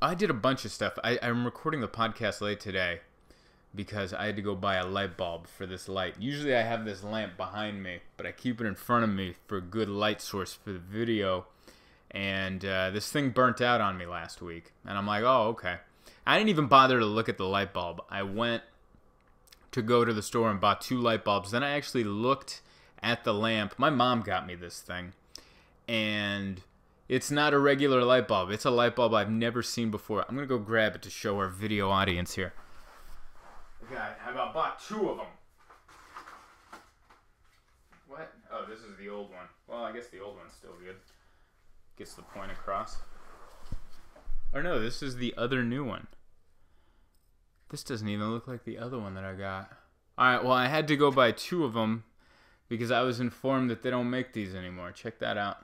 I did a bunch of stuff. I'm recording the podcast late today because I had to go buy a light bulb for this light. Usually I have this lamp behind me, but I keep it in front of me for a good light source for the video. And this thing burnt out on me last week. And I'm like, oh, okay. I didn't even bother to look at the light bulb. I went to go to the store and bought two light bulbs. Then I actually looked at the lamp. My mom got me this thing. And it's not a regular light bulb. It's a light bulb I've never seen before. I'm going to go grab it to show our video audience here. Okay, I bought two of them. What? Oh, this is the old one. Well, I guess the old one's still good. Gets the point across. Or no, this is the other new one. This doesn't even look like the other one that I got. Alright, well, I had to go buy two of them because I was informed that they don't make these anymore. Check that out.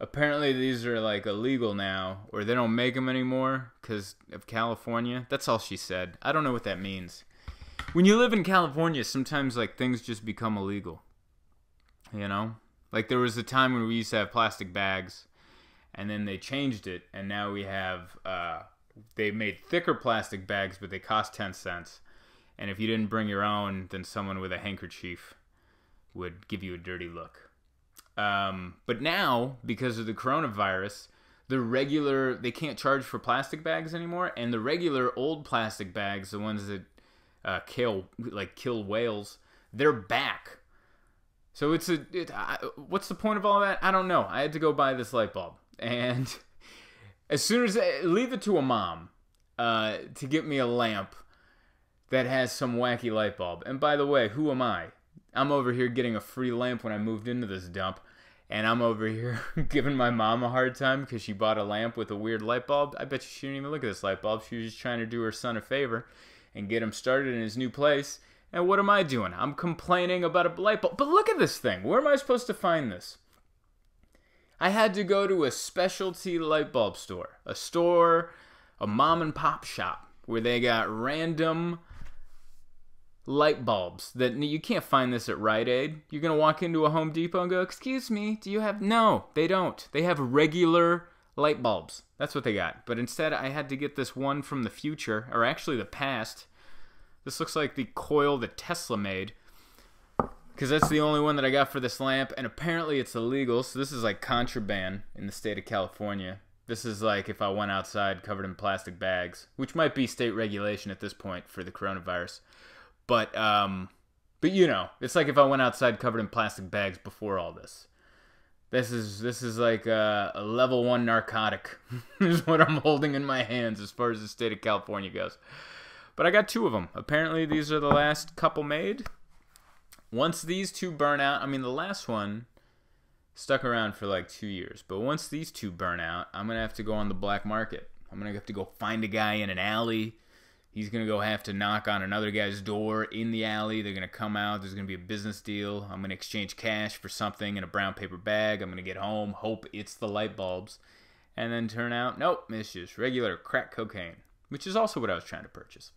Apparently these are like illegal now, or they don't make them anymore because of California. That's all she said. I don't know what that means. When you live in California, sometimes like things just become illegal. You know? Like there was a time when we used to have plastic bags, and then they changed it, and now we have, they made thicker plastic bags, but they cost 10 cents. And if you didn't bring your own, then someone with a handkerchief would give you a dirty look. But now, because of the coronavirus, they can't charge for plastic bags anymore, and the regular old plastic bags, the ones that kill whales, they're back. So what's the point of all that? I don't know. I had to go buy this light bulb, and as soon as I leave it to a mom to get me a lamp that has some wacky light bulb. And by the way, who am I? I'm over here getting a free lamp when I moved into this dump, and I'm over here giving my mom a hard time because she bought a lamp with a weird light bulb. I bet you she didn't even look at this light bulb. She was just trying to do her son a favor and get him started in his new place. And what am I doing? I'm complaining about a light bulb. But look at this thing. Where am I supposed to find this? I had to go to a specialty light bulb store, a mom and pop shop, where they got random light bulbs that you can't find this at Rite Aid. You're gonna walk into a Home Depot and go, excuse me, do you have? No, they don't. They have regular light bulbs. That's what they got. But instead I had to get this one from the future, or actually the past. This looks like the coil that Tesla made, because that's the only one that I got for this lamp, and apparently it's illegal. So this is like contraband in the state of California. This is like if I went outside covered in plastic bags, which might be state regulation at this point for the coronavirus. But you know, it's like if I went outside covered in plastic bags before all this. This is like a level 1 narcotic is what I'm holding in my hands as far as the state of California goes. But I got two of them. Apparently these are the last couple made. Once these two burn out, I mean the last one stuck around for like 2 years. But once these two burn out, I'm going to have to go on the black market. I'm going to have to go find a guy in an alley. He's going to go have to knock on another guy's door in the alley. They're going to come out. There's going to be a business deal. I'm going to exchange cash for something in a brown paper bag. I'm going to get home, hope it's the light bulbs, and then turn out, nope, it's just regular crack cocaine, which is also what I was trying to purchase.